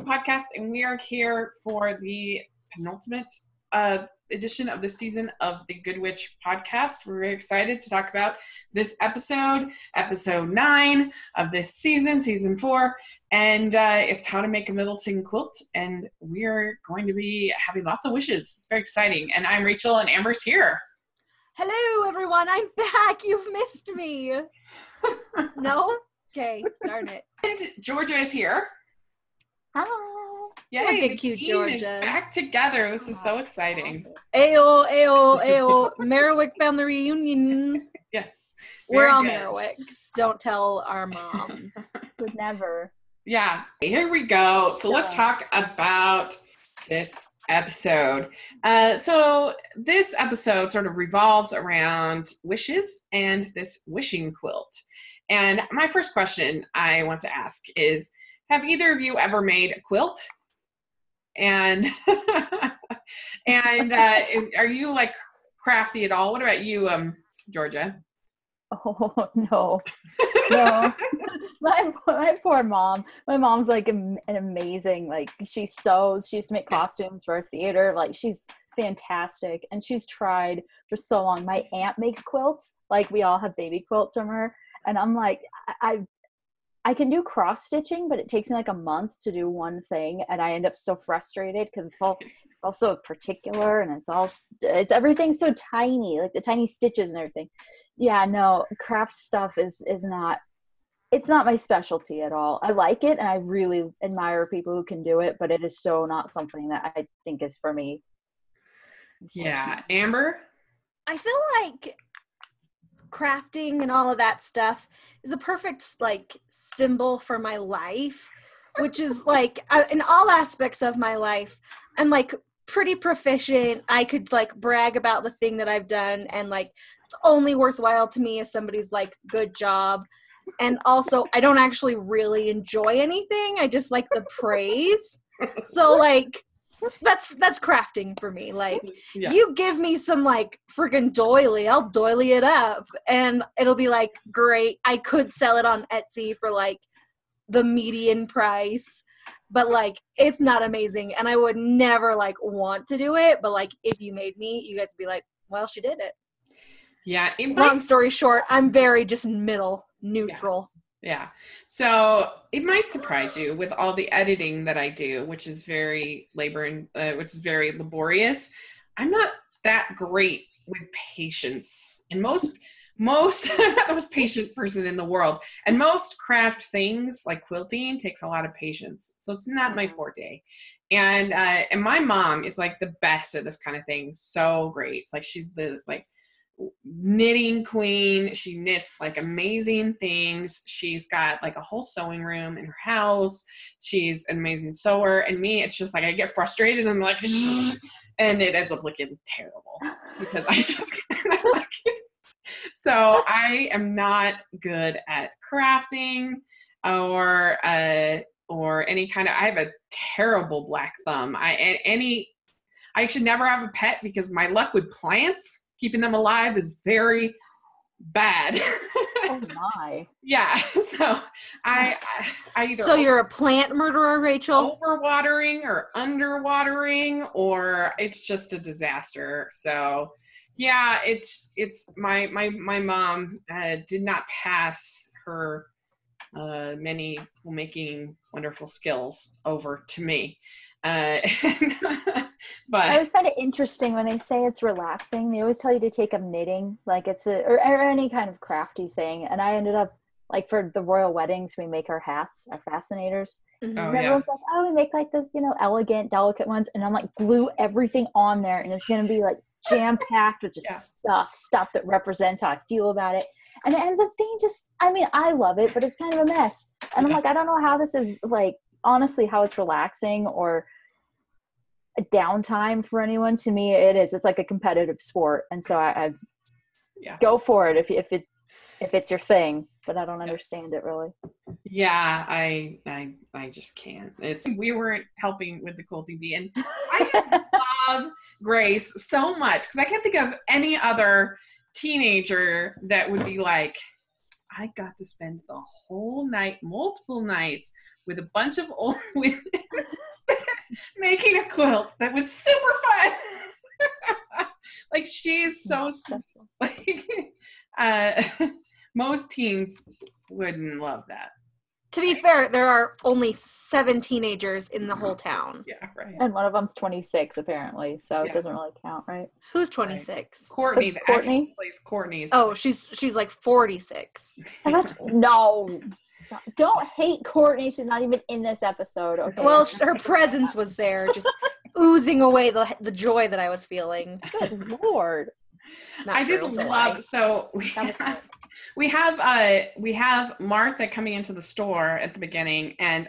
Hallmarkies podcast, and we are here for the penultimate edition of the season of the Good Witch podcast. We're very excited to talk about this episode 9 of this season 4, and it's how to make a Middleton quilt, and we're going to be having lots of wishes. It's very exciting, and I'm Rachel, and Amber's here. Hello, everyone. I'm back. You've missed me. No? Okay. Darn it. And Georgia is here. Hi. Yay, the team Georgia is back together. This is so exciting. Ayo, ayo, ayo. Meriwick family reunion. Yes. We're all good. Merewicks. Don't tell our moms. Would never. Yeah. Here we go. So let's talk about this episode. So this episode sort of revolves around wishes and this wishing quilt. And my first question I want to ask is, have either of you ever made a quilt? And are you like crafty at all? What about you, Georgia? Oh, no. No. My poor mom. My mom's like an amazing, like, she sews. She used to make costumes for theater. Like, she's fantastic. And she's tried for so long. My aunt makes quilts. Like, we all have baby quilts from her. And I'm like, I can do cross stitching, but it takes me like a month to do one thing, and I end up so frustrated because it's all so particular, and it's everything's so tiny, like the tiny stitches and everything. Yeah, no, craft stuff is not my specialty at all. I like it, and I really admire people who can do it, but it is so not something that I think is for me. Yeah, Amber? I feel like crafting and all of that stuff is a perfect like symbol for my life, which is like in all aspects of my life I'm like pretty proficient. I could like brag about the thing that I've done, and like it's only worthwhile to me if somebody's like, good job. And also I don't actually really enjoy anything. I just like the praise. So like that's crafting for me. Like, yeah. You give me some like freaking doily, I'll doily it up, and it'll be like great. I could sell it on Etsy for like the median price, but like it's not amazing, and I would never like want to do it. But like if you made me, you guys would be like, well, she did it. Yeah. Long story short, I'm very just neutral. Yeah. Yeah. So it might surprise you with all the editing that I do, which is very laborious. I'm not that great with patience. And most most patient person in the world. And most craft things like quilting takes a lot of patience. So it's not my forte. And my mom is like the best at this kind of thing. So great. It's like she's the like knitting queen. She knits like amazing things. She's got like a whole sewing room in her house. She's an amazing sewer. And me, it's just like I get frustrated and I'm like and it ends up looking terrible because I just like it. So I am not good at crafting or any kind of, I have a terrible black thumb. I should never have a pet because my luck with plants, keeping them alive, is very bad. Oh my. Yeah. So I either. So you're a plant murderer, Rachel? Overwatering or underwatering, or it's just a disaster. So yeah, it's my mom did not pass her many making wonderful skills over to me. But I always find it interesting when they say it's relaxing, they always tell you to take up knitting, like it's or any kind of crafty thing. And I ended up like for the royal weddings, we make our hats, our fascinators. Mm-hmm. Oh, and everyone's like, oh, we make like the, you know, elegant, delicate ones. And I'm like, glue everything on there. And it's going to be like jam packed with just stuff that represents how I feel about it. And it ends up being just, I mean, I love it, but it's kind of a mess. And I'm like, I don't know how this is like, honestly, how it's relaxing or a downtime for anyone. To me, it is. It's like a competitive sport. And so I go for it if it's your thing, but I don't understand it really. Yeah. I just can't. We weren't helping with the quilting bee, and I just love Grace so much because I can't think of any other teenager that would be like, I got to spend the whole night, multiple nights with a bunch of old women making a quilt that was super fun. Like, she is so special. Like, most teens wouldn't love that. To be fair, there are only 7 teenagers in the whole town. Yeah, right. And one of them's 26, apparently, so it doesn't really count, right? Who's 26? Right. Courtney. The Courtney plays Courtney's. Oh, she's like 46. No, stop. Don't hate Courtney. She's not even in this episode. Okay. Well, her presence was there, just oozing away the joy that I was feeling. Good Lord. I did love, so we have Martha coming into the store at the beginning, and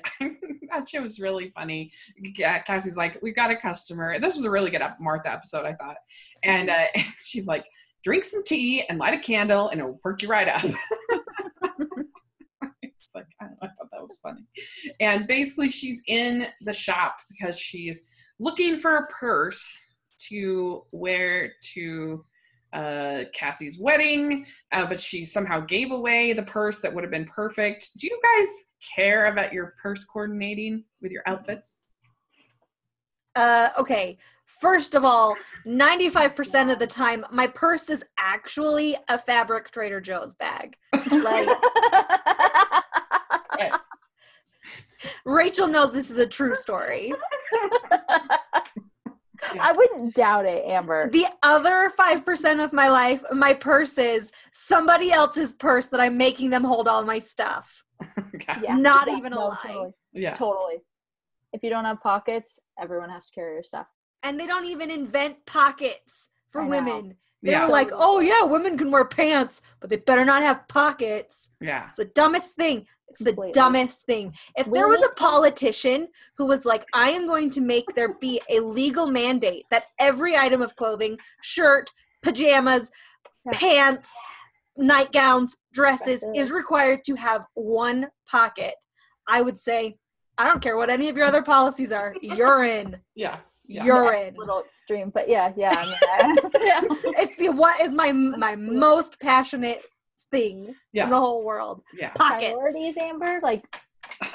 that shit was really funny. Cassie's like, we've got a customer. This was a really good Martha episode, I thought. And she's like, drink some tea and light a candle and it'll perk you right up. It's like, I don't know, I thought that was funny. And basically she's in the shop because she's looking for a purse to wear to Cassie's wedding, but she somehow gave away the purse that would have been perfect. Do you guys care about your purse coordinating with your outfits? Okay, first of all, 95% of the time, my purse is actually a fabric Trader Joe's bag. Like, Rachel knows this is a true story. Yeah. I wouldn't doubt it, Amber. The other 5% of my life, my purse is somebody else's purse that I'm making them hold all my stuff. Okay. Yeah. Not even a lie. Totally. Yeah. Totally. If you don't have pockets, everyone has to carry your stuff. And they don't even invent pockets for women. They're like, oh yeah, women can wear pants, but they better not have pockets. Yeah. It's the dumbest thing. It's the dumbest thing. If there was a politician who was like, I am going to make there be a legal mandate that every item of clothing, shirt, pajamas, pants, nightgowns, dresses is required to have one pocket, I would say, I don't care what any of your other policies are. You're in. Yeah. Yeah. Urine. A little extreme, but yeah. It's my most passionate thing in the whole world. Yeah. Pockets. Priorities, Amber, like,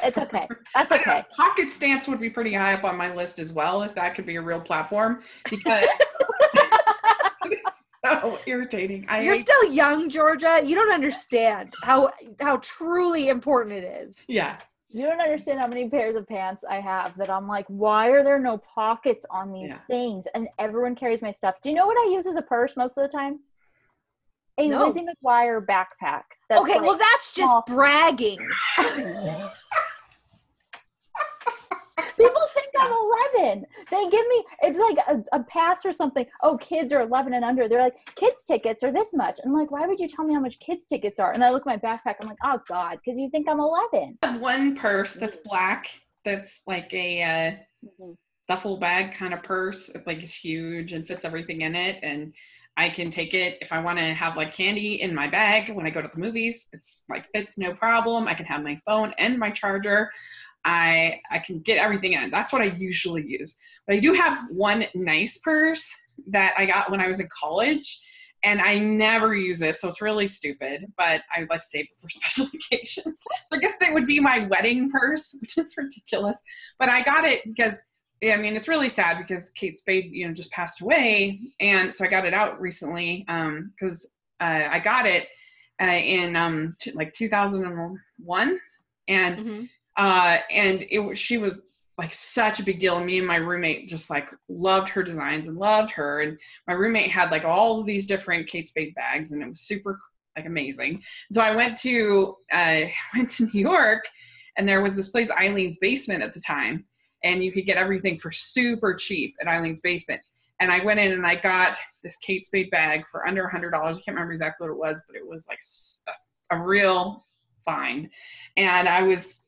it's okay. That's okay. Pocket stance would be pretty high up on my list as well, if that could be a real platform, because it's so irritating. You're still young, Georgia. You don't understand how truly important it is. Yeah. You don't understand how many pairs of pants I have that I'm like, why are there no pockets on these things? And everyone carries my stuff. Do you know what I use as a purse most of the time? A Lizzie McGuire backpack. That's well, that's just bragging. People think I'm 11. They give me, it's like a pass or something. Oh, kids are 11 and under. They're like, kids tickets are this much. I'm like, why would you tell me how much kids tickets are? And I look at my backpack. I'm like, oh God, because you think I'm 11. I have one purse that's black. That's like a duffel bag kind of purse. It's like, it's huge and fits everything in it. And I can take it if I want to have like candy in my bag when I go to the movies. It's like fits no problem. I can have my phone and my charger. I can get everything in. That's what I usually use. But I do have one nice purse that I got when I was in college, and I never use it, so it's really stupid, but I would like to save it for special occasions. So I guess that would be my wedding purse, which is ridiculous. But I got it because, I mean, it's really sad because Kate Spade, just passed away, and so I got it out recently because I got it in 2001, and she was like such a big deal. And me and my roommate just like loved her designs and loved her. And my roommate had like all of these different Kate Spade bags, and it was super like amazing. And so I went to New York, and there was this place, Eileen's Basement at the time. And you could get everything for super cheap at Eileen's Basement. And I went in and I got this Kate Spade bag for under $100. I can't remember exactly what it was, but it was like a real find. And I was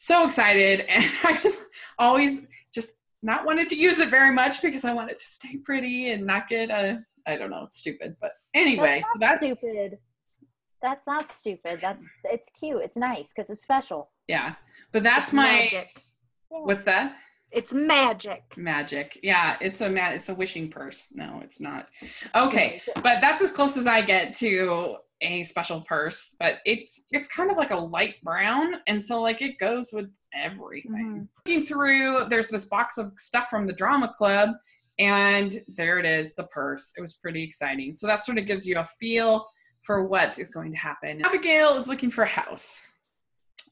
so excited, and I just always just not wanted to use it very much because I wanted to stay pretty and not get I don't know, it's stupid. But anyway, that's stupid. That's not stupid. It's cute. It's nice because it's special. Yeah. But that's magic. What's that? It's magic. Magic. Yeah, it's a wishing purse. No, it's not. Okay. But that's as close as I get to a special purse, but it's kind of like a light brown, and so like it goes with everything. Mm-hmm. Looking through, there's this box of stuff from the drama club, and there it is, the purse. It was pretty exciting. So that sort of gives you a feel for what is going to happen. Abigail is looking for a house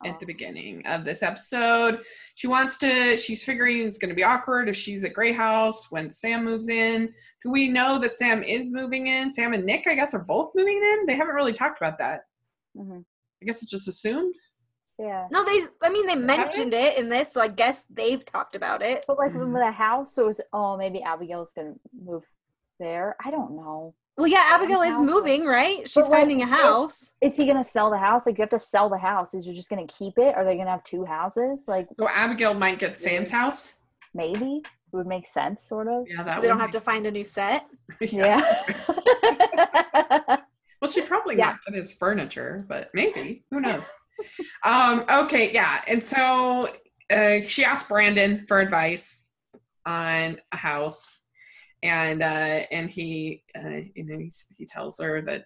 at the beginning of this episode. She's figuring it's going to be awkward if she's at Gray House when Sam moves in. Do we know that Sam is moving in? Sam and Nick, I guess, are both moving in. They haven't really talked about that. Mm-hmm. I guess it's just assumed. Yeah. No, they mentioned it in this, so I guess they've talked about it. But like with a house, so it's, maybe Abigail's going to move there. I don't know. Well, yeah, Abigail is moving, right? She's finding a house. Is he going to sell the house? Like, you have to sell the house. Is you just going to keep it? Are they going to have two houses? Like, so Abigail might get Sam's house? Maybe. It would make sense, sort of. Yeah, so they don't have to find a new set? Yeah. Well, she probably got his furniture, but maybe. Who knows? Okay, yeah. And so she asked Brandon for advice on a house. And he tells her that,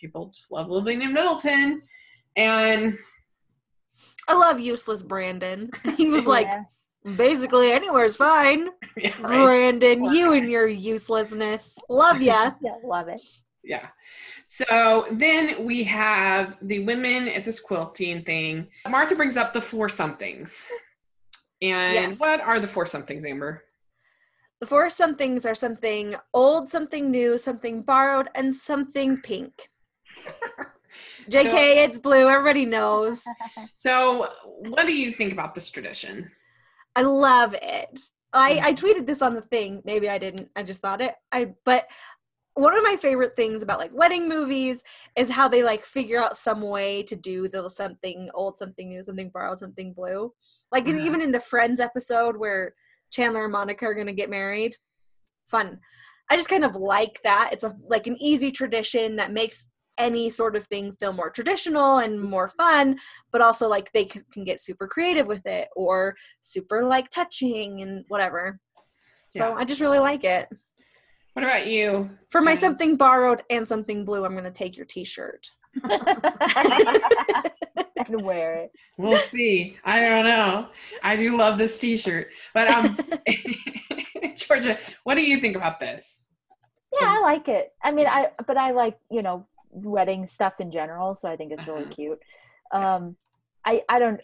people just love living in Middleton, and I love useless Brandon. He was like, basically anywhere's fine. Yeah, right. Brandon, love you and your uselessness. Love ya. Yeah, love it. Yeah. So then we have the women at this quilting thing. Martha brings up the four somethings. And what are the four somethings, Amber? The four somethings are something old, something new, something borrowed, and something pink. JK, it's blue. Everybody knows. So what do you think about this tradition? I love it. I tweeted this on the thing. Maybe I didn't. I just thought it. But one of my favorite things about like wedding movies is how they like figure out some way to do the something old, something new, something borrowed, something blue. Like even in the Friends episode where Chandler and Monica are going to get married. Fun. I just kind of like that. It's like an easy tradition that makes any sort of thing feel more traditional and more fun, but also like they can get super creative with it or super like touching and whatever. So I just really like it. What about you? For my something borrowed and something blue, I'm going to take your t-shirt. And wear it. We'll see. I don't know. I do love this t-shirt, but Georgia, what do you think about this? I like it. I mean, I like, wedding stuff in general, so I think it's really cute. Sometimes I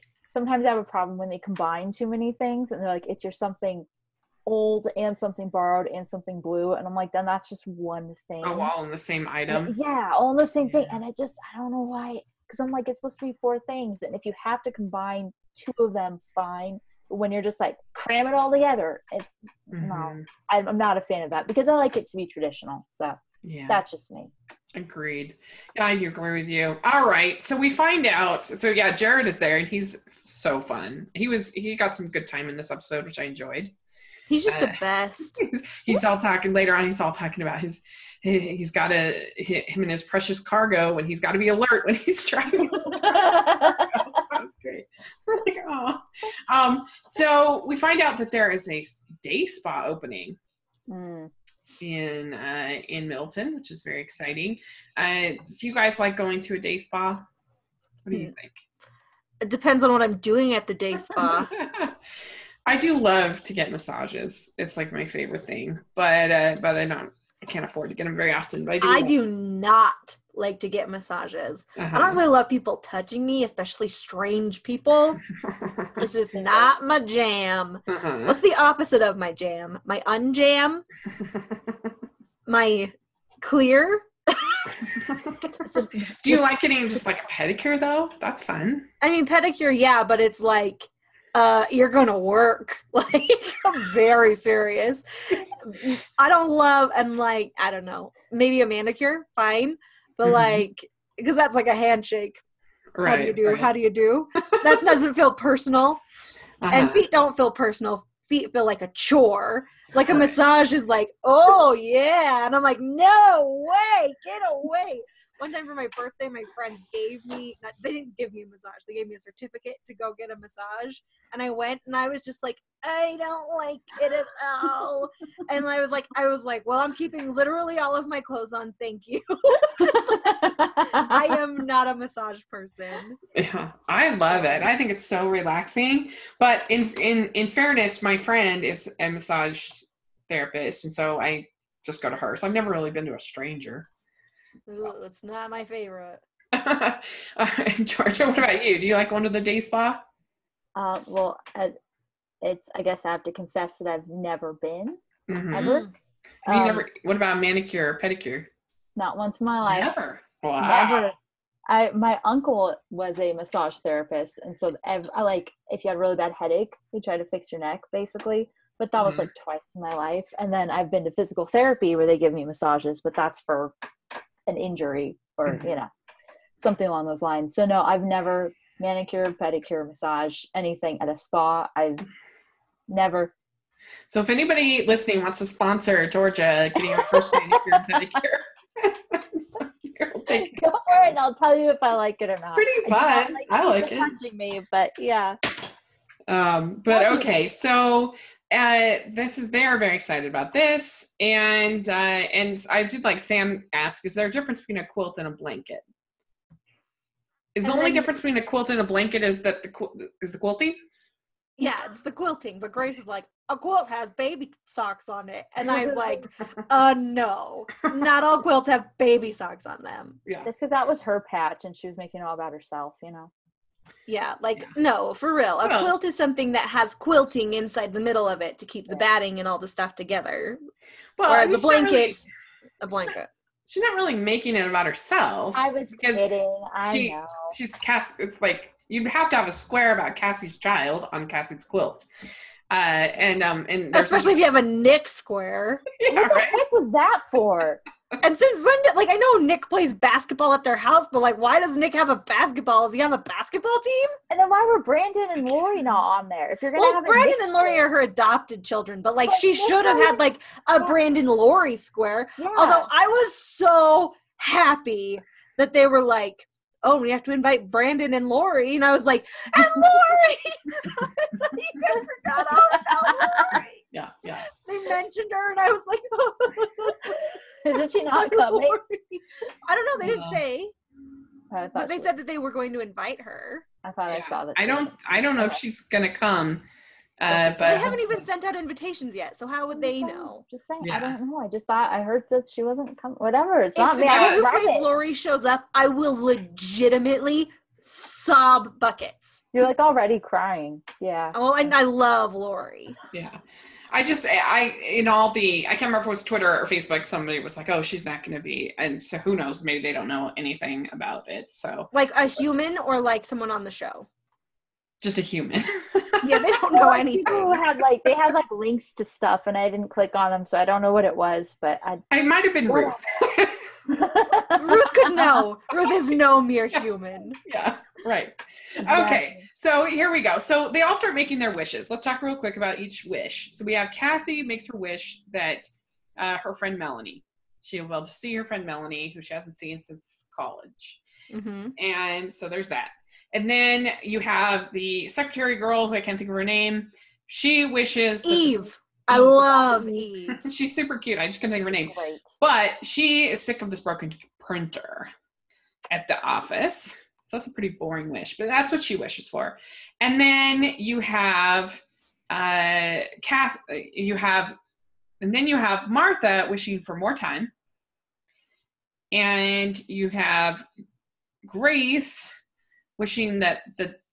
have a problem when they combine too many things and they're like, it's your something old and something borrowed and something blue, and I'm like, then that's just one thing. Oh, all in the same item. Yeah, all in the same thing. And I don't know why. Because I'm like, it's supposed to be four things. And if you have to combine two of them, fine. But when you're just like, cram it all together, it's no. I'm not a fan of that because I like it to be traditional. So that's just me. Agreed. Yeah, I do agree with you. All right. So we find out. So yeah, Jared is there and he's so fun. He got some good time in this episode, which I enjoyed. He's just the best. He's all talking later on. He's all talking about he's got him and his precious cargo, and he's got to be alert when he's driving. That was great. Like, oh. So we find out that there is a day spa opening in Middleton, which is very exciting. Do you guys like going to a day spa? What do you think? It depends on what I'm doing at the day spa. I do love to get massages. It's like my favorite thing, but I can't afford to get them very often. But I do not like to get massages. Uh-huh. I don't really love people touching me, especially strange people. It's just not my jam. Uh-huh. What's the opposite of my jam? My unjam? My clear? Do you like getting just like a pedicure though? That's fun. I mean, pedicure, yeah, but it's like, you're gonna work. Like, I'm very serious. I don't love, and like, I don't know, maybe a manicure, fine, but like, because that's like a handshake. Right. How do you do? That doesn't feel personal. Uh-huh. And feet don't feel personal. Feet feel like a chore. Like a massage is like, oh yeah, and I'm like, no way, get away. One time for my birthday, my friends gave me, not, they didn't give me a massage, they gave me a certificate to go get a massage, and I went, and I was just like, I don't like it at all. And I was like, well, I'm keeping literally all of my clothes on, thank you. I am not a massage person. Yeah, I love it. I think it's so relaxing. But in fairness, my friend is a massage therapist, and so I just go to her. So I've never really been to a stranger. Ooh, it's not my favorite. Georgia, what about you? Do you like going to the day spa? Well, I guess I have to confess that I've never been, mm-hmm. ever. What about manicure or pedicure? Not once in my life. Never. Wow. Never. My uncle was a massage therapist, and so if you had a really bad headache, you try to fix your neck, basically. But that was mm-hmm. Twice in my life. And then I've been to physical therapy where they give me massages, but that's for an injury or, mm-hmm. Something along those lines. So no, I've never manicure, pedicure, massage, anything at a spa. I've never. So if anybody listening wants to sponsor Georgia getting her first manicure and pedicure, I'll take it. Go for it, and I'll tell you if I like it or not. Pretty fun. I like it. Punching me, but yeah. So. They're very excited about this. And I did Sam ask, is there a difference between a quilt and a blanket? The only difference between a quilt and a blanket is that the quilting? Yeah, it's the quilting. But Grace is like, a quilt has baby socks on it. And I was like, no, not all quilts have baby socks on them. Yeah. Just because that was her patch and she was making it all about herself, Yeah, no, for real. A quilt is something that has quilting inside the middle of it to keep the batting and all the stuff together. Well, whereas a blanket. She's not really making it about herself. I was kidding. I know. She's Cassie. It's like you'd have to have a square about Cassie's child on Cassie's quilt. And especially if you have a Nick square. Yeah, what the heck was that for? And since when did, I know Nick plays basketball at their house, but why does Nick have a basketball? Does he have a basketball team? And then why were Brandon and Lori not on there? If you're gonna have Brandon and Lori are her adopted children, but she should have had a Brandon Lori square. Yeah. Although I was so happy that they were we have to invite Brandon and Lori, and I was like, and Lori, you guys forgot all about Lori. Yeah. They mentioned her, and I was like, isn't she not coming? I don't know. They didn't say, but they said that they were going to invite her. I thought I saw that. I don't know if she's gonna come. But they haven't even sent out invitations yet, so how would they know? Just saying, yeah. I don't know. I just thought I heard that she wasn't coming. Whatever, it's not me. In case Lori shows up, I will legitimately sob buckets. You're already crying. Yeah. Oh, and I love Lori. Yeah. I can't remember if it was Twitter or Facebook, somebody was like, oh, she's not going to be, and so who knows, maybe they don't know anything about it, so. A human or someone on the show? Just a human. Yeah, they don't know anything. People had they had links to stuff, and I didn't click on them, so I don't know what it was, but I might have been Ruth. Ruth could know. Ruth is no mere human. Yeah. Right. Okay. So here we go. So they all start making their wishes. Let's talk real quick about each wish. So we have Cassie makes her wish that her friend Melanie, she'll be able to see her friend Melanie, who she hasn't seen since college. Mm-hmm. And so there's that. And then you have the secretary girl, who I can't think of her name. She wishes Eve. I love Eve. She's super cute. I just couldn't think of her name. Right. But she is sick of this broken printer at the office. So that's a pretty boring wish, but that's what she wishes for. And then you have and then you have Martha wishing for more time. And you have Grace wishing that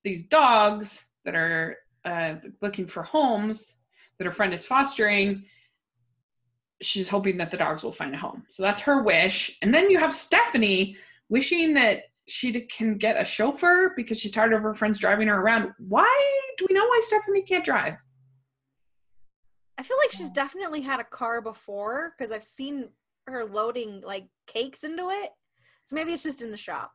these dogs that are looking for homes that her friend is fostering, she's hoping that the dogs will find a home. So that's her wish. And then you have Stephanie wishing that she can get a chauffeur because she's tired of her friends driving her around. Why do we know why Stephanie can't drive? I feel like she's definitely had a car before because I've seen her loading cakes into it. So maybe it's just in the shop.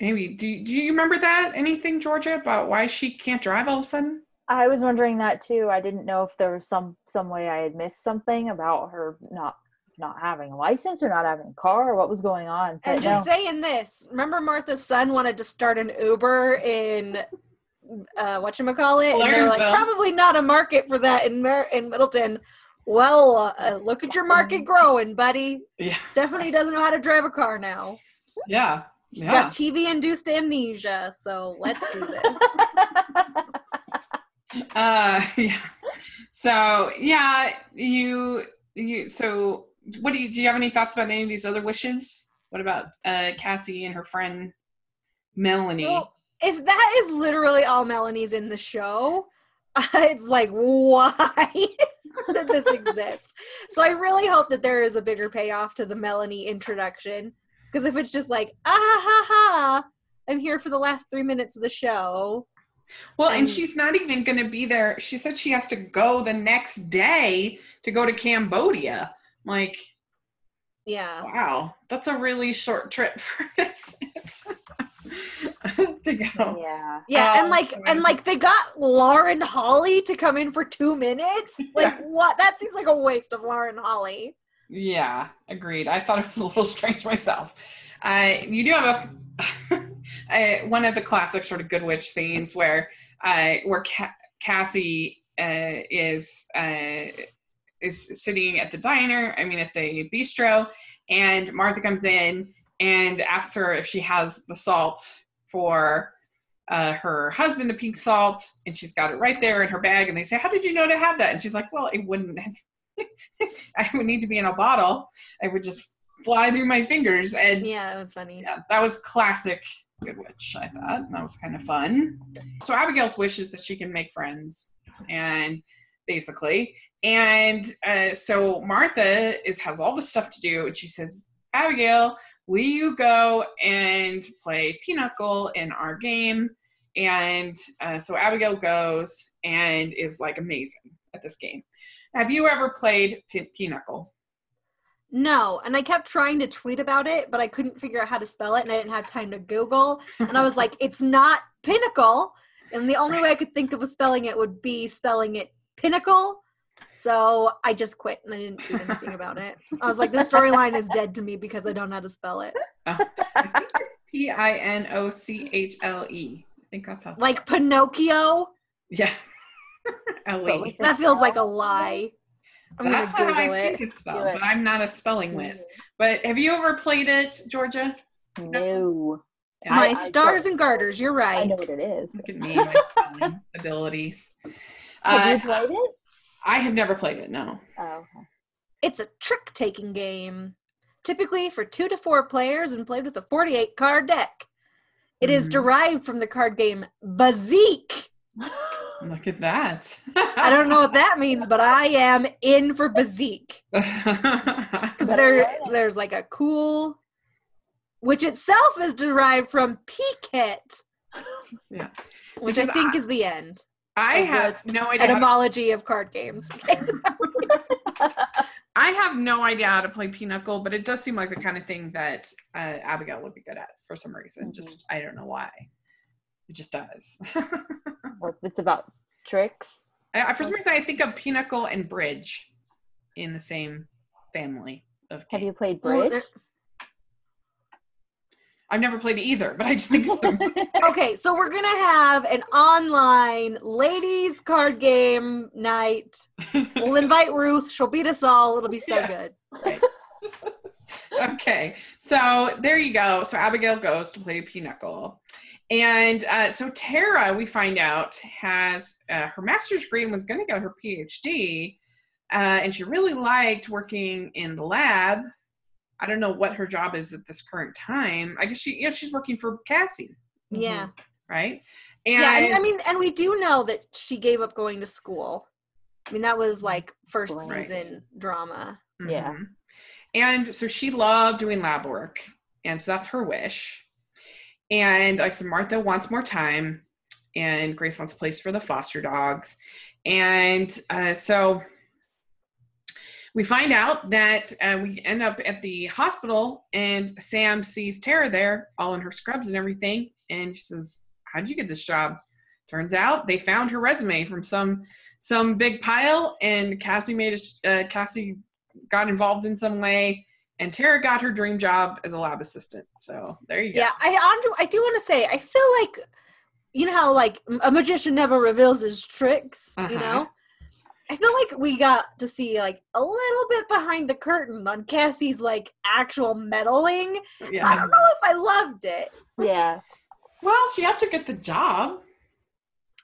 Maybe. Do you remember that? Anything, Georgia, about why she can't drive all of a sudden? I was wondering that too. I didn't know if there was some way I had missed something about her not not having a license or not having a car or what was going on. But and just saying this, remember Martha's son wanted to start an Uber in whatchamacallit? And they were like, probably not a market for that in Middleton. Well, look at your market growing, buddy. Yeah. Stephanie doesn't know how to drive a car now. Yeah. She's got TV-induced amnesia, so let's do this. So, so what do you have any thoughts about any of these other wishes? What about Cassie and her friend Melanie? Well, if that is literally all Melanie's in the show, it's like, why did this exist? So I really hope that there is a bigger payoff to the Melanie introduction. Because if it's just like, ah, ha, ha, I'm here for the last 3 minutes of the show. Well, and she's not even going to be there. She said she has to go the next day to go to Cambodia. Like, yeah. Wow. That's a really short trip for this to go. Yeah. Yeah. And they got Lauren Holly to come in for 2 minutes. Like, what? That seems like a waste of Lauren Holly. Yeah, agreed. I thought it was a little strange myself. You do have one of the classic sort of Good Witch scenes where Cassie is sitting at the diner. I mean, at the bistro, and Martha comes in and asks her if she has the salt for her husband, the pink salt, and she's got it right there in her bag. And they say, "How did you know to have that?" And she's like, "Well, it wouldn't have." I would need to be in a bottle. I would just fly through my fingers. And yeah, that was funny. Yeah, that was classic Good Witch, I thought. And that was kind of fun. So Abigail's wish is that she can make friends, and basically. And so Martha has all the stuff to do, and she says, "Abigail, will you go and play Pinochle in our game?" And so Abigail goes and is like amazing at this game. Have you ever played Pinochle? No, and I kept trying to tweet about it, but I couldn't figure out how to spell it, and I didn't have time to Google. And I was like, it's not Pinnacle. And the only way I could think of spelling it would be spelling it Pinnacle. So I just quit, and I didn't tweet anything about it. I was like, the storyline is dead to me because I don't know how to spell it. Oh, I think it's Pinochle. I think that's how it's like spelled. Pinocchio? Yeah. Ellie. That feels like a lie. That's how I think it's spelled, but I'm not a spelling whiz. But have you ever played it, Georgia? No. My stars and garters, you're right. I know what it is. Look at me, my spelling abilities. Have you played it? I have never played it, no. Oh, okay. It's a trick-taking game, typically for 2 to 4 players and played with a 48-card deck. It is derived from the card game Bazique. Look at that. I don't know what that means, but I am in for Bazique. There's like a cool, which itself is derived from piquet, which I think is the end. I have no idea. Etymology of card games. I have no idea how to play Pinochle, but it does seem like the kind of thing that Abigail would be good at for some reason. Mm-hmm. Just, I don't know why. It just does. It's about tricks. For some reason, I think of Pinochle and Bridge in the same family of games. Have you played Bridge? I've never played either, but I just think it's the Okay, so we're going to have an online ladies card game night. We'll invite Ruth. She'll beat us all. It'll be so good. Right. Okay, so there you go. So Abigail goes to play Pinochle. And so Tara, we find out, has her master's degree and was going to get her PhD. And she really liked working in the lab. I don't know what her job is at this current time. I guess she's working for Cassie. Yeah. Right? And and we do know that she gave up going to school. I mean, that was like first season drama. Mm-hmm. Yeah. And so she loved doing lab work. And so that's her wish. And like I said, Martha wants more time, and Grace wants a place for the foster dogs. And so we find out that we end up at the hospital, and Sam sees Tara there, all in her scrubs and everything. And she says, "How'd you get this job?" Turns out they found her resume from some big pile, and Cassie got involved in some way. And Tara got her dream job as a lab assistant. So there you go. Yeah, I do want to say, I feel like, you know how like a magician never reveals his tricks, you know? I feel like we got to see like a little bit behind the curtain on Cassie's like actual meddling. Yeah. I don't know if I loved it. Yeah. Well, she had to get the job.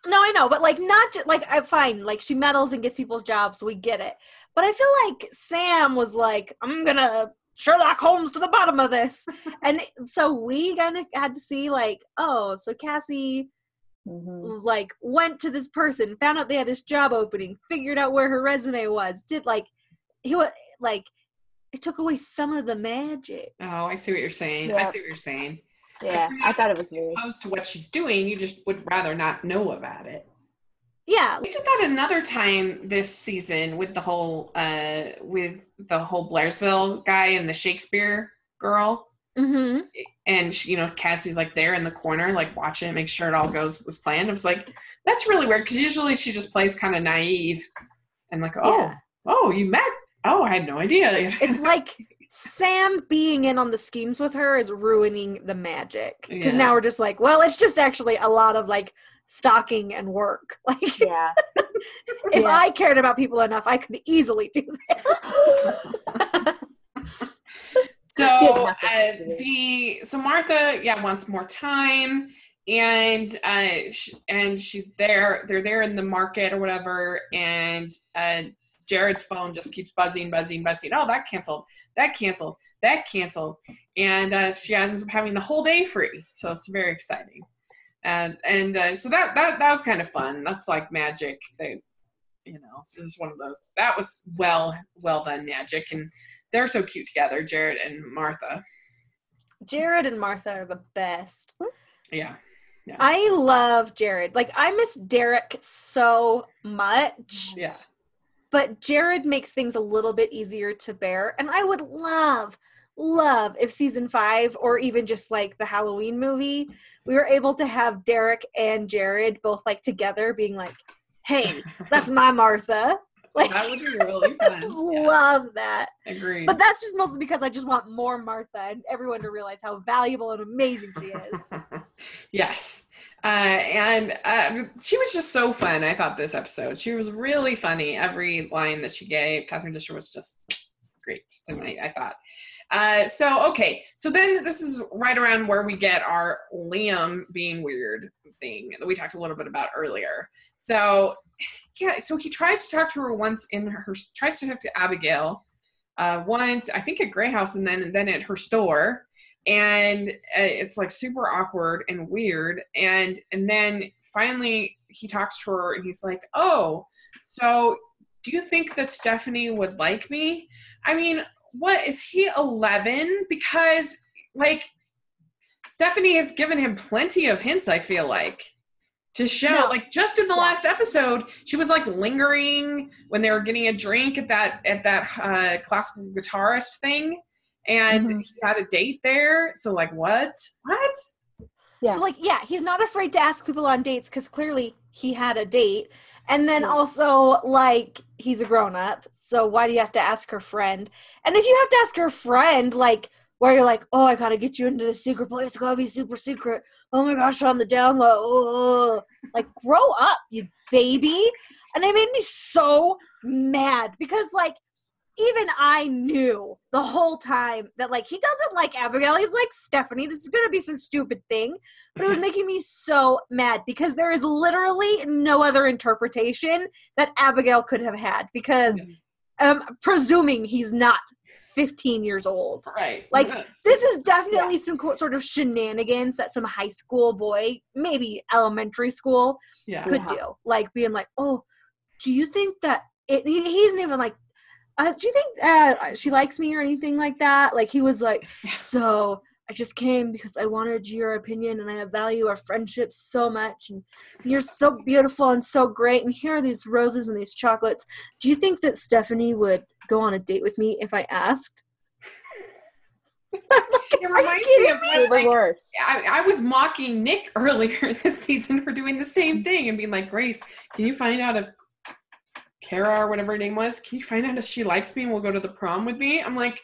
No, I know, but like not just like fine, like she meddles and gets people's jobs, we get it. But I feel like Sam was like, I'm gonna Sherlock Holmes to the bottom of this. And so we kinda had to see like, oh, so Cassie like went to this person, found out they had this job opening, figured out where her resume was, did like he was like it took away some of the magic. Oh, I see what you're saying. Yeah. I see what you're saying. Yeah, I thought it was weird. Opposed to what she's doing, you just would rather not know about it. Yeah, we did that another time this season with the whole Blairsville guy and the Shakespeare girl. Mm-hmm. And she, you know, Cassie's like there in the corner, like watching it, make sure it all goes as planned. I was like, that's really weird because usually she just plays kind of naive and like, oh, you met? Oh, I had no idea. It's like. Sam being in on the schemes with her is ruining the magic because now we're just like, well, it's just actually a lot of like stalking and work. Like, yeah. If I cared about people enough, I could easily do that. So Martha, wants more time, and she's there. They're there in the market or whatever, and Jared's phone just keeps buzzing. Oh, that canceled. And she ends up having the whole day free. So it's very exciting. And so that was kind of fun. That's like magic. This is one of those. That was well done magic. And they're so cute together, Jared and Martha. Jared and Martha are the best. Yeah. Yeah. I love Jared. Like, I miss Derek so much. Yeah. But Jared makes things a little bit easier to bear. And I would love if season 5 or even just like the Halloween movie, we were able to have Derek and Jared both like together being like, hey, that's my Martha. Like, that would be really fun. Love that. Agreed. But that's just mostly because I just want more Martha and everyone to realize how valuable and amazing she is. Yes. She was just so fun. I thought this episode, she was really funny. Every line that she gave, Catherine Disher was just great tonight, I thought. So then this is right around where we get our Liam being weird thing that we talked a little bit about earlier. So yeah, so he tries to talk to her once tries to talk to Abigail once, I think at Grey House and then at her store. And it's like super awkward and weird, and then finally he talks to her and he's like, oh, so do you think that Stephanie would like me? I mean, what is he, 11? Because like Stephanie has given him plenty of hints, I feel like, to show like just in the last episode she was like lingering when they were getting a drink at that classical guitarist thing. And he had a date there. So like, what? Yeah. So like, yeah, he's not afraid to ask people on dates because clearly he had a date. And then also like, he's a grown up. So why do you have to ask her friend? And if you have to ask her friend, like where you're like, oh, I got to get you into this secret place. It's got to be super secret. Oh my gosh, on the down low. Ugh. Like, grow up, you baby. And it made me so mad because like, even I knew the whole time that, like, he doesn't like Abigail. He's like, Stephanie, this is going to be some stupid thing. But it was making me so mad because there is literally no other interpretation that Abigail could have had because presuming he's not 15 years old. Right. Like, this is definitely some sort of shenanigans that some high school boy, maybe elementary school, could do. Like, being like, oh, do you think that he isn't even like, do you think she likes me or anything like that? Like, he was like, so I just came because I wanted your opinion and I value our friendship so much. And you're so beautiful and so great. And here are these roses and these chocolates. Do you think that Stephanie would go on a date with me if I asked? It reminds me of the worst. I was mocking Nick earlier this season for doing the same thing and being like, Grace, can you find out if Tara or whatever her name was, can you find out if she likes me and will go to the prom with me? I'm like,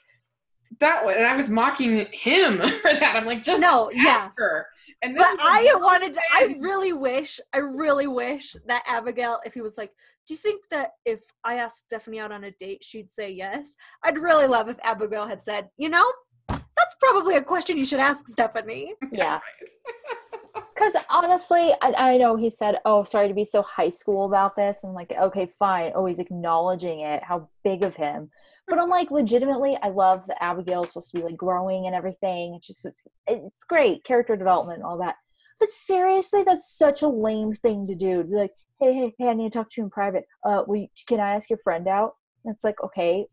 that one. And I was mocking him for that. I'm like, just no, ask her. And this but I really wish that Abigail, if he was like, do you think that if I asked Stephanie out on a date, she'd say yes? I'd really love if Abigail had said, you know, that's probably a question you should ask Stephanie. Yeah. Because honestly, I know he said, oh, sorry to be so high school about this. I'm like, okay, fine. Oh, he's acknowledging it. How big of him. But I'm like, legitimately, I love that Abigail's supposed to be like growing and everything. It's just, it's great. Character development, all that. But seriously, that's such a lame thing to do. To be like, hey, I need to talk to you in private. Can I ask your friend out? And it's like, okay,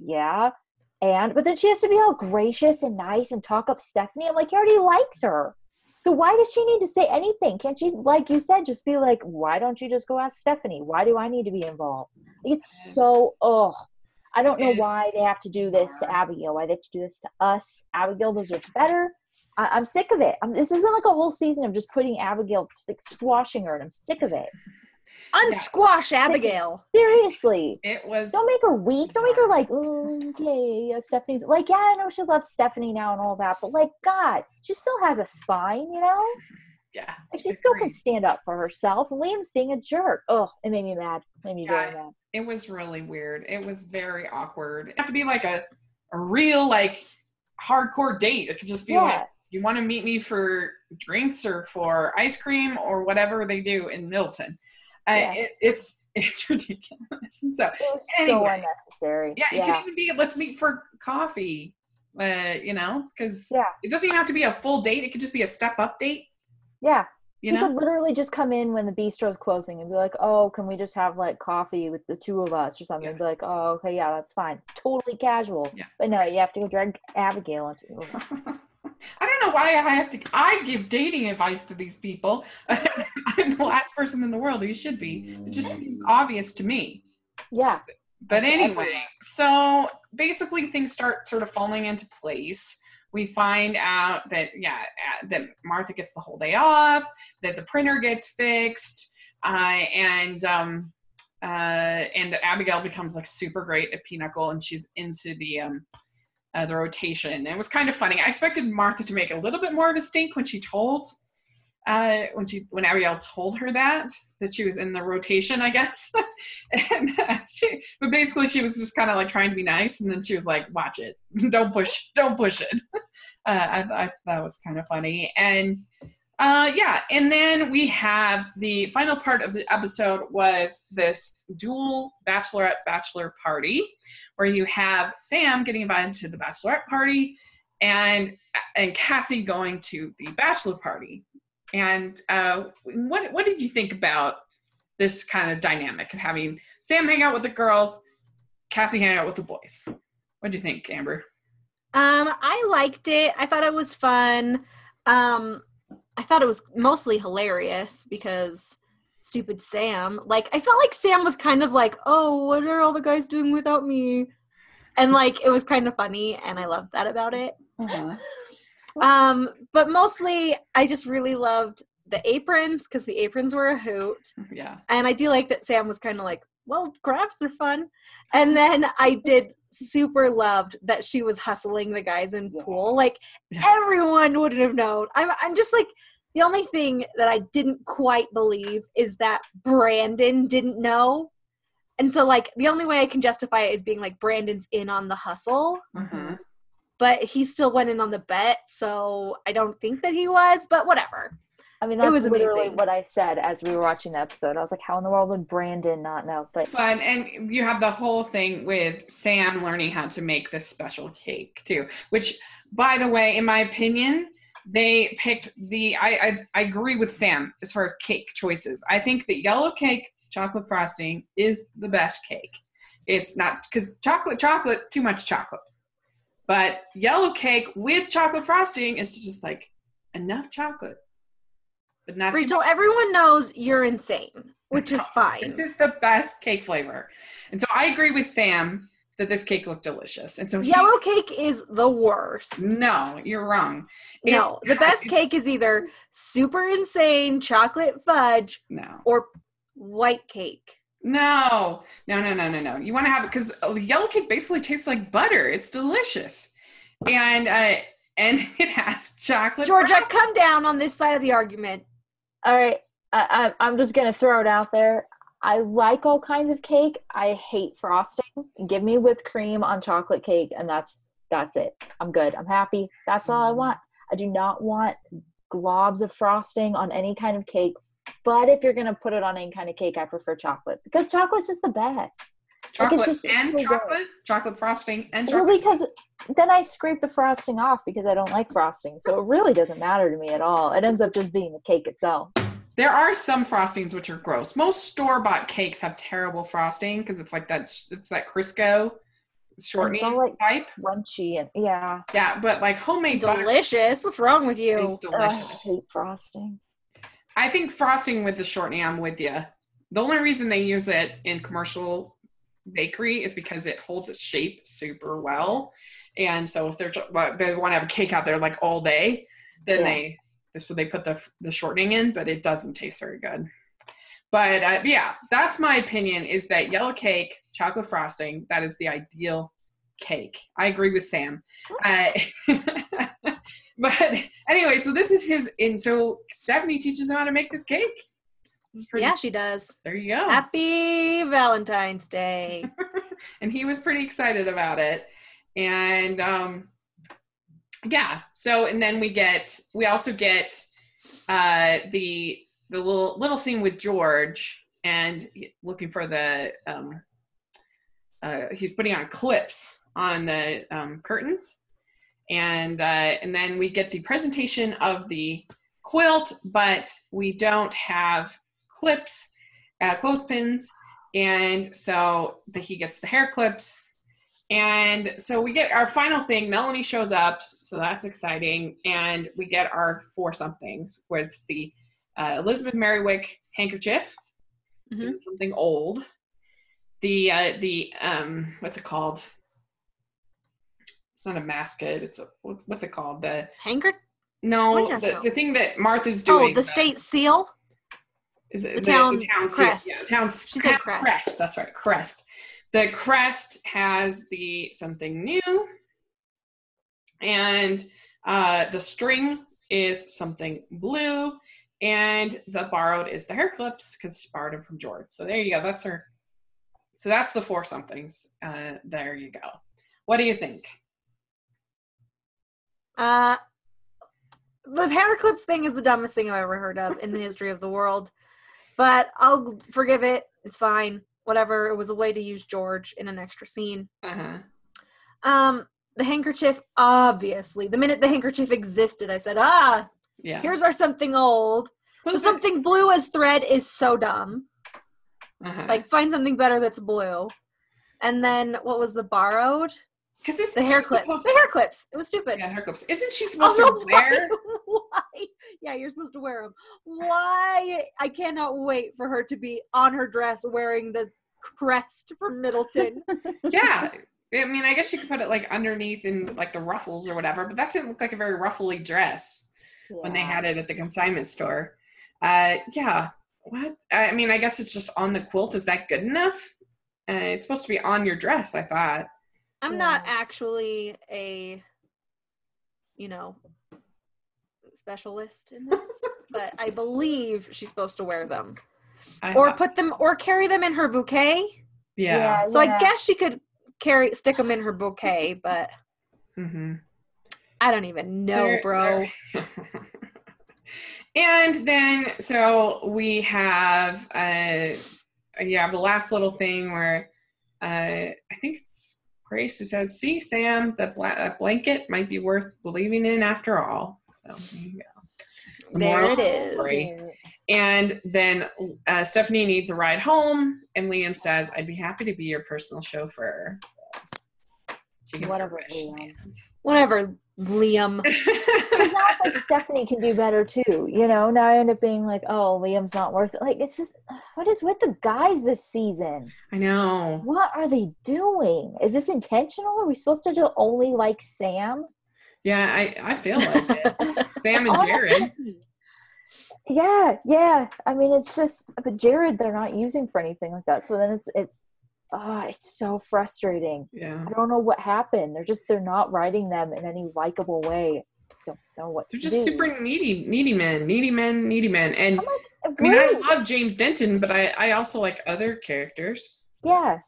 yeah. But then she has to be all gracious and nice and talk up Stephanie. I'm like, he already likes her. So why does she need to say anything? Can't she, like you said, just be like, why don't you just go ask Stephanie? Why do I need to be involved? It's so, ugh. I don't know why they have to do this to Abigail, why they have to do this to us. Abigail deserves better. I'm sick of it. This has been like a whole season of just putting Abigail, just like squashing her, and I'm sick of it. Unsquash Abigail. Seriously. It was. Don't make her weak. Don't make her like, okay, Stephanie's. Like, yeah, I know she loves Stephanie now and all that, but like, God, she still has a spine, you know? Yeah. Like, she still can stand up for herself. Liam's being a jerk. Oh, it made me mad. Very mad. It was really weird. It was very awkward. It didn't have to be like a real, like, hardcore date. It could just be like, you want to meet me for drinks or for ice cream or whatever they do in Middleton. It's ridiculous. And so it was so unnecessary. Yeah, it can even be let's meet for coffee, because it doesn't even have to be a full date. It could just be a step-up date. Yeah. You could literally just come in when the bistro's closing and be like, oh, can we just have like coffee with the two of us or something? Yeah. And be like, oh, okay, yeah, that's fine. Totally casual. Yeah. But no, you have to go drag Abigail into it. I don't know why I give dating advice to these people. I'm the last person in the world who should be. It just seems obvious to me. Yeah. But anyway, so basically things start sort of falling into place. We find out that Martha gets the whole day off, that the printer gets fixed, and that Abigail becomes like super great at Pinochle, and she's into the rotation. And it was kind of funny. I expected Martha to make a little bit more of a stink when she told, when Abigail told her that she was in the rotation, I guess. But basically she was just kind of like trying to be nice, and then she was like, "Watch it, don't push it." I that was kind of funny, and then we have the final part of the episode was this dual bachelorette-bachelor party where you have Sam getting invited to the bachelorette party and Cassie going to the bachelor party. And what did you think about this kind of dynamic of having Sam hang out with the girls, Cassie hang out with the boys? What did you think, Amber? I liked it. I thought it was fun. I thought it was mostly hilarious because stupid Sam. Like, I felt like Sam was kind of like, oh, what are all the guys doing without me? And, like, it was kind of funny, and I loved that about it. Uh-huh. But mostly, I just really loved the aprons because the aprons were a hoot. Yeah. And I do like that Sam was kind of like, well, crafts are fun. And then I did super loved that she was hustling the guys in pool. Like, everyone wouldn't have known. I'm just like, the only thing that I didn't quite believe is that Brandon didn't know. And so, like, the only way I can justify it is being like, Brandon's in on the hustle. Mm-hmm. But he still went in on the bet, so I don't think that he was, but whatever. I mean, that's literally amazing. What I said as we were watching the episode. I was like, how in the world would Brandon not know? But fun. And you have the whole thing with Sam learning how to make this special cake too, which, by the way, in my opinion, they picked I agree with Sam as far as cake choices. I think that yellow cake, chocolate frosting is the best cake. It's not, because chocolate, too much chocolate. But yellow cake with chocolate frosting is just like enough chocolate. But not Rachel, everyone knows you're insane, which is fine. This is the best cake flavor. And so I agree with Sam that this cake looked delicious. And so yellow cake is the worst. No, you're wrong. The best cake is either super insane chocolate fudge or white cake. No. You want to have it because yellow cake basically tastes like butter. It's delicious. And it has chocolate. Georgia, come down on this side of the argument. All right. I'm just going to throw it out there. I like all kinds of cake. I hate frosting. Give me whipped cream on chocolate cake, and that's it. I'm good. I'm happy. That's all I want. I do not want globs of frosting on any kind of cake. But if you're going to put it on any kind of cake, I prefer chocolate. Because chocolate's just the best. Chocolate and chocolate? Chocolate frosting and chocolate? Well, because then I scrape the frosting off because I don't like frosting. So it really doesn't matter to me at all. It ends up just being the cake itself. There are some frostings which are gross. Most store-bought cakes have terrible frosting because it's like that Crisco shortening type. It's all like crunchy and yeah. Yeah, but like homemade delicious. Butter, what's wrong with you? It's delicious. I hate frosting. I think frosting with the shortening, I'm with you. The only reason they use it in commercial bakery is because it holds its shape super well. And so if they want to have a cake out there like all day, then they put the shortening in, but it doesn't taste very good. But yeah, that's my opinion, is that yellow cake, chocolate frosting, that is the ideal cake. I agree with Sam. But anyway, so this is his, and so Stephanie teaches him how to make this cake. This is pretty, yeah, she does. There you go. Happy Valentine's Day. And he was pretty excited about it. And yeah, so, and then we also get the little scene with George and looking for the he's putting on clips on the curtains, and then we get the presentation of the quilt, but we don't have clips, clothespins, and so he gets the hair clips. And so we get our final thing. Melanie shows up, so that's exciting. And we get our four somethings, where it's the Elizabeth Meriwick handkerchief. Mm-hmm. This is something old. The what's it called? It's not a mascot. It's a, what's it called? The handkerchief? No, the thing that Martha's doing. Oh, the state seal. Is it the town's crest? Seal. Yeah, town's crest. That's right, crest. The crest has the something new, and the string is something blue, and the borrowed is the hair clips because she borrowed them from George. So there you go. That's her. So that's the four somethings. There you go. What do you think? The hair clips thing is the dumbest thing I've ever heard of in the history of the world, but I'll forgive it. It's fine. Whatever, it was a way to use George in an extra scene. Uh-huh. The handkerchief, obviously. The minute the handkerchief existed, I said, yeah, here's our something old. The something blue as thread is so dumb. Uh-huh. Like, find something better that's blue. And then, what was the borrowed? Because it's the hair clips. The hair clips. It was stupid. Yeah, hair clips. Isn't she supposed to wear? Why? Yeah, you're supposed to wear them. Why? I cannot wait for her to be on her dress wearing the crest from Middleton. Yeah. I mean, I guess she could put it like underneath in like the ruffles or whatever, but that didn't look like a very ruffly dress when they had it at the consignment store. Yeah. What? I mean, I guess it's just on the quilt. Is that good enough? It's supposed to be on your dress, I thought. I'm not actually a, specialist in this, but I believe she's supposed to wear them or carry them in her bouquet. Yeah. So I guess she could stick them in her bouquet, but mm-hmm. I don't even know, bro. And then, so we have, the last little thing where, I think it's Grace, who says, "See, Sam, that blanket might be worth believing in after all." So there you go. There it is. And then Stephanie needs a ride home, and Liam says, "I'd be happy to be your personal chauffeur." So whatever, Liam. Because that's like Stephanie can do better too, Now I end up being like, "Oh, Liam's not worth it." Like, it's just, what is with the guys this season? I know. What are they doing? Is this intentional? Are we supposed to do only like Sam? Yeah, I feel like it. Sam and Jared. Yeah. I mean, it's just, but Jared, they're not using for anything like that. So then it's so frustrating. Yeah. I don't know what happened. They're not writing them in any likable way. I don't know what they're to just do. Super needy men. And I mean, I love James Denton, but I also like other characters. Yeah.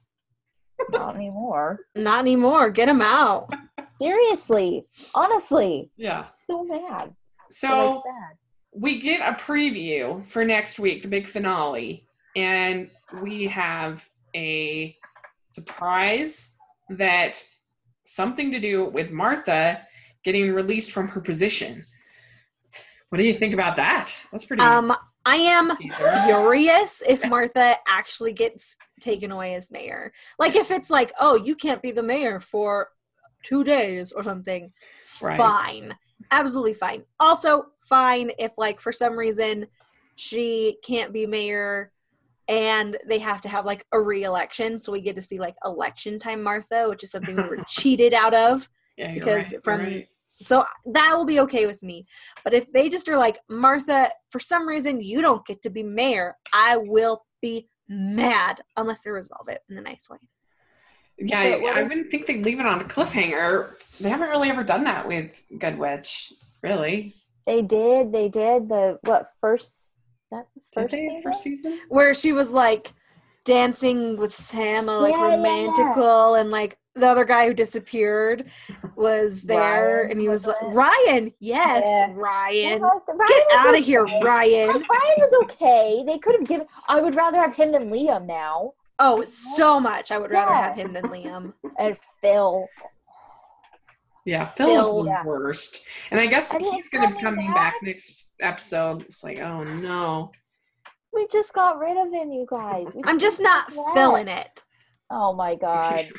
Not anymore. Not anymore. Get him out. Seriously. Honestly. Yeah. I'm so mad. So sad. We get a preview for next week, the big finale, and we have a surprise that something to do with Martha getting released from her position. What do you think about that? That's pretty. I am furious if Martha actually gets taken away as mayor. Like if it's like, oh, you can't be the mayor for 2 days or something. Right. Fine. Absolutely fine. Also fine if, like, for some reason she can't be mayor and they have to have, like, a re-election. So we get to see, like, election time Martha, which is something we were cheated out of. Yeah, because right, from right. So that will be okay with me. But if they just are like, Martha, for some reason you don't get to be mayor, I will be mad unless they resolve it in a nice way. Yeah, I wouldn't think they'd leave it on a cliffhanger. They haven't really ever done that with Good Witch, really. They did. The first season? Where she was, like, dancing with Sam, like, romantical, and, like, the other guy who disappeared was there, Ryan, and he was like, Ryan! Yes, yeah. Ryan! Get out of here, Ryan! Like, Ryan was okay. They could have given... I would rather have him than Liam now. Oh, so much. I would rather have him than Liam. And Phil. Yeah, Phil is the worst. And I guess he's going to be coming back next episode. It's like, oh, no. We just got rid of him, you guys. I'm just not feeling it. Oh, my God.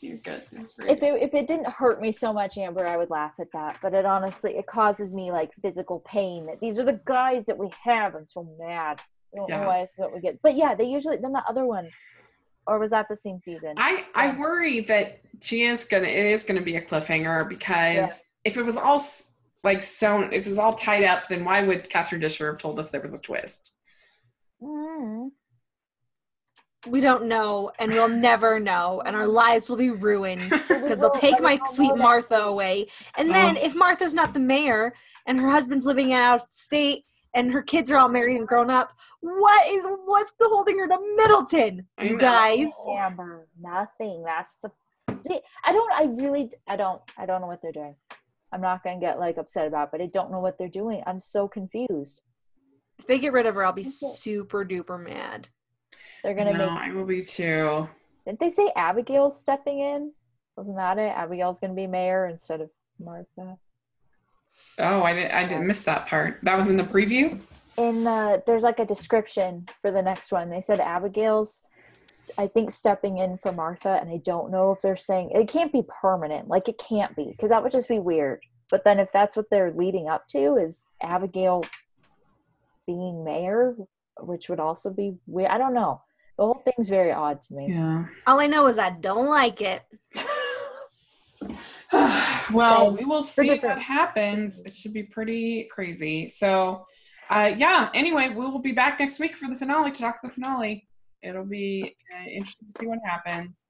You're good. If it didn't hurt me so much, Amber, I would laugh at that. But it honestly causes me, like, physical pain. These are the guys that we have. I'm so mad. I don't know why it's what we get. But yeah, they usually, then the other one, or was that the same season? I worry that it is gonna be a cliffhanger because if it was all like sewn, if it was all tied up, then why would Catherine Disher have told us there was a twist? Mm. We don't know, and we'll never know, and our lives will be ruined because they'll take my sweet Martha away. And then if Martha's not the mayor and her husband's living out of state, and her kids are all married and grown up. What's holding her to Middleton, you guys? Amber, nothing. That's the. See, I don't know what they're doing. I'm not gonna get like upset about it, but I don't know what they're doing. I'm so confused. If they get rid of her, I'll be super duper mad. They're gonna I will be too. Didn't they say Abigail's stepping in? Wasn't that it? Abigail's gonna be mayor instead of Martha. Oh, I didn't miss that part. That was in the preview? There's like a description for the next one. They said Abigail's, I think, stepping in for Martha, and I don't know if they're saying, it can't be permanent. Like, it can't be, because that would just be weird. But then if that's what they're leading up to is Abigail being mayor, which would also be weird. I don't know. The whole thing's very odd to me. Yeah. All I know is I don't like it. Well, we will see what happens. It should be pretty crazy. So, anyway, we will be back next week for the finale, to talk the finale. It'll be interesting to see what happens.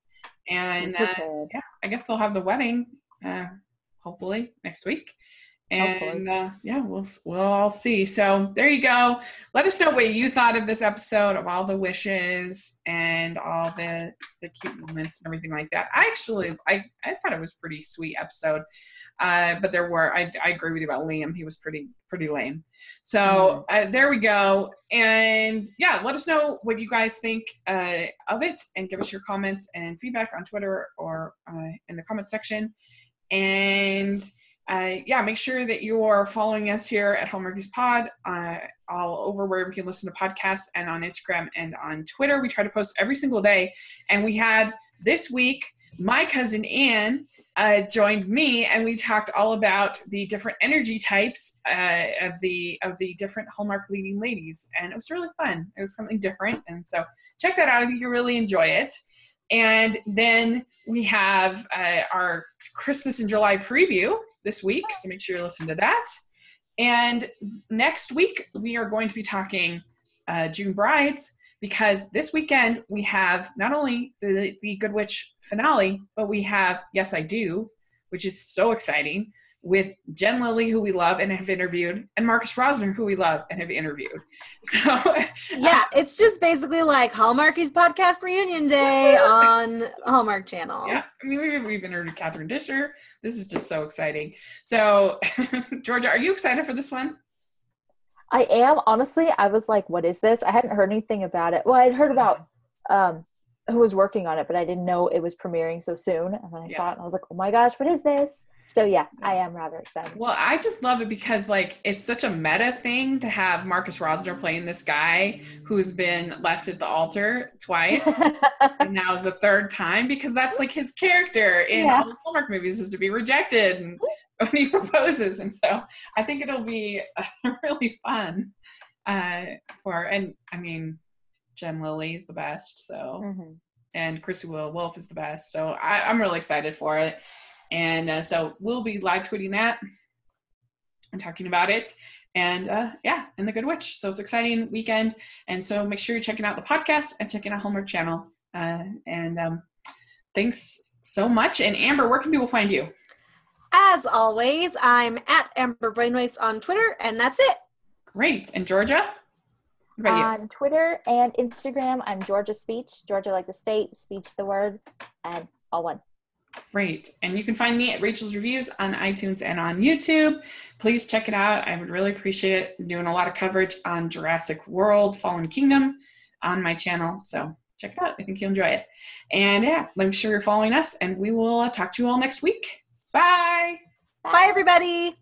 And, I guess they'll have the wedding, hopefully, next week. And, we'll all see. So, there you go. Let us know what you thought of this episode, of all the wishes and all the cute moments and everything like that. I thought it was a pretty sweet episode. But there were, I agree with you about Liam. He was pretty lame. So, there we go. And, let us know what you guys think of it, and give us your comments and feedback on Twitter or in the comment section. And... make sure that you are following us here at Hallmarkies Pod, all over wherever you can listen to podcasts, and on Instagram and on Twitter. We try to post every single day. And we had this week, my cousin Anne joined me, and we talked all about the different energy types of the different Hallmark leading ladies. And it was really fun. It was something different. And so check that out. I think you'll really enjoy it. And then we have our Christmas in July preview this week, so make sure you listen to that. And next week, we are going to be talking June Brides, because this weekend we have not only the Good Witch finale, but we have Yes I Do, which is so exciting, with Jen Lilly, who we love and have interviewed, and Marcus Rosner, who we love and have interviewed. So yeah, it's just basically like Hallmarkies Podcast Reunion Day on Hallmark Channel. Yeah, I mean, we've interviewed Catherine Disher. This is just so exciting. So Georgia, are you excited for this one? I am. Honestly, I was like, what is this? I hadn't heard anything about it. Well, I'd heard about who was working on it, but I didn't know it was premiering so soon. And then I saw it and I was like, oh my gosh, what is this? So yeah, I am rather excited. Well, I just love it because like it's such a meta thing to have Marcus Rosner playing this guy who's been left at the altar twice and now is the third time, because that's like his character in all the Hallmark movies, is to be rejected and when he proposes. And so I think it'll be really fun and I mean, Jen Lilly is the best, so and Christy Wolf is the best, so I'm really excited for it. And so we'll be live tweeting that and talking about it. And and the Good Witch. So it's an exciting weekend. And so make sure you're checking out the podcast and checking out Hallmark Channel. Thanks so much. And Amber, where can people find you? As always, I'm at Amber Brainwaves on Twitter, and that's it. Great. And Georgia? On Twitter and Instagram, I'm Georgia Speech. Georgia like the state, speech the word, and all one. Great. And you can find me at Rachel's Reviews on iTunes and on YouTube. Please check it out. I would really appreciate it. I'm doing a lot of coverage on Jurassic World, Fallen Kingdom on my channel. So check it out. I think you'll enjoy it. And yeah, I'm sure you're following us, and we will talk to you all next week. Bye. Bye, everybody.